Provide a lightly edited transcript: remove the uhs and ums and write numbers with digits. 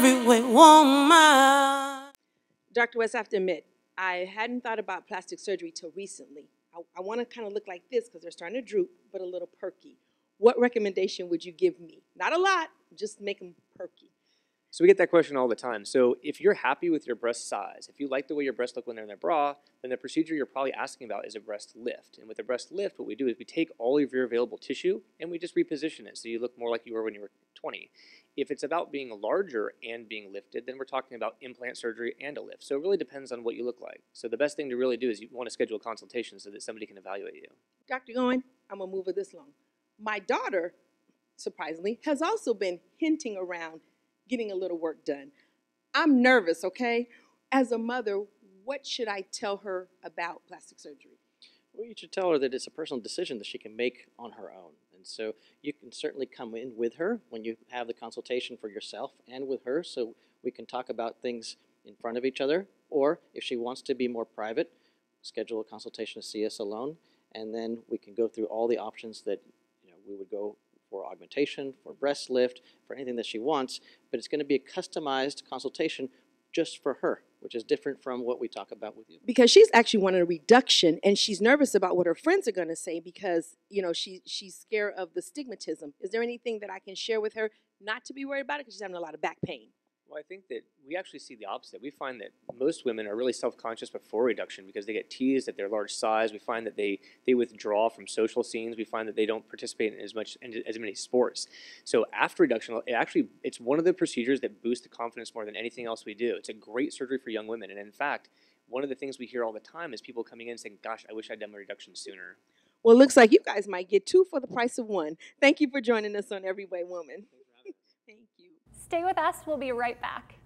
Every Way Woman. Dr. West, I have to admit, I hadn't thought about plastic surgery till recently. I want to kind of look like this because they're starting to droop, but a little perky. What recommendation would you give me? Not a lot, just make them perky. So we get that question all the time. So if you're happy with your breast size, if you like the way your breasts look when they're in their bra, then the procedure you're probably asking about is a breast lift. And with a breast lift, what we do is we take all of your available tissue and we just reposition it so you look more like you were when you were 20. If it's about being larger and being lifted, then we're talking about implant surgery and a lift. So it really depends on what you look like. So the best thing to really do is you want to schedule a consultation so that somebody can evaluate you. Dr. Goin, I'm a mover this long. My daughter, surprisingly, has also been hinting around getting a little work done. I'm nervous, okay? As a mother, what should I tell her about plastic surgery? Well, you should tell her that it's a personal decision that she can make on her own. And so you can certainly come in with her when you have the consultation for yourself and with her, so we can talk about things in front of each other. Or if she wants to be more private, schedule a consultation to see us alone, and then we can go through all the options that, you know, we would go for augmentation, for breast lift, for anything that she wants. But it's going to be a customized consultation just for her, which is different from what we talk about with you. Because she's actually wanted a reduction, and she's nervous about what her friends are going to say because, you know, she's scared of the stigmatism. Is there anything that I can share with her not to be worried about it because she's having a lot of back pain? Well, I think that we actually see the opposite. We find that most women are really self-conscious before reduction because they get teased at their large size. We find that they withdraw from social scenes. We find that they don't participate in as many sports. So after reduction, it's one of the procedures that boosts the confidence more than anything else we do. It's a great surgery for young women. And in fact, one of the things we hear all the time is people coming in saying, gosh, I wish I'd done my reduction sooner. Well, it looks like you guys might get two for the price of one. Thank you for joining us on Every Way Woman. Stay with us, we'll be right back.